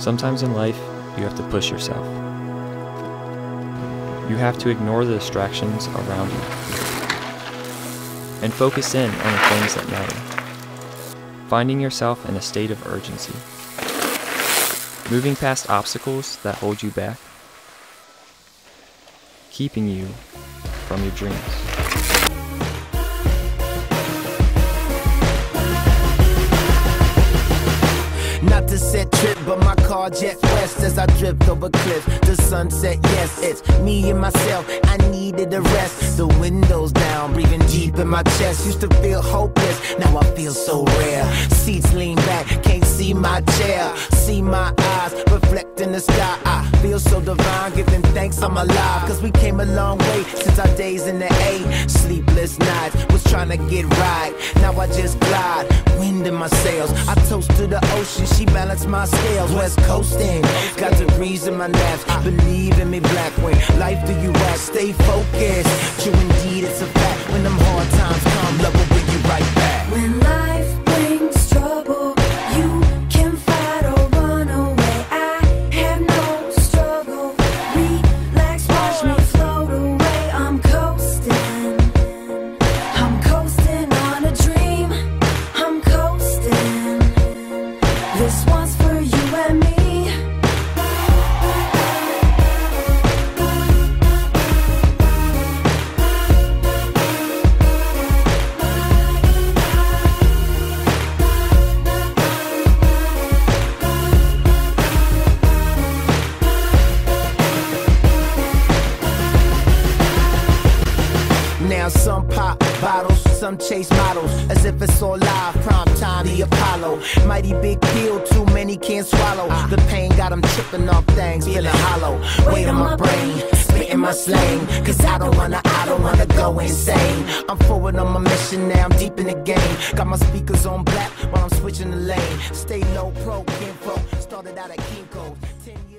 Sometimes in life, you have to push yourself. You have to ignore the distractions around you and focus in on the things that matter. Finding yourself in a state of urgency. Moving past obstacles that hold you back. Keeping you from your dreams. Not to set trip, but my car jet west as I drift over cliffs. The sunset, yes, it's me and myself. I needed a rest. The windows down, breathing deep in my chest. Used to feel hopeless, now I feel so rare. Seats lean back, can't see my chair. See my eyes reflect in the sky. I feel so divine, giving thanks I'm alive. Cause we came a long way since our days in the A. Sleepless nights, was trying to get right. Now I just glide, wind in my sails. I toast to the ocean. She balanced my scales, west coasting. Got the breeze in my left, believe in me, black way. Life do you act, stay focused. True indeed, it's a fact. When them hard times come, love will bring you right back. When life brings trouble, you can fight or run away. I have no struggle. Relax, watch me float away. I'm coasting on a dream. I'm coasting. This one's for you and me. Now some pop bottles, some chase models, as if it's all live, prime time, the Apollo. Mighty big pill, too many can't swallow. The pain got them tripping off things, feeling hollow. Weight on my brain, spitting my slang. Cause I don't wanna go insane. I'm forward on my mission now, I'm deep in the game. Got my speakers on black while I'm switching the lane. Stay low, pro, info, started out at Kinko.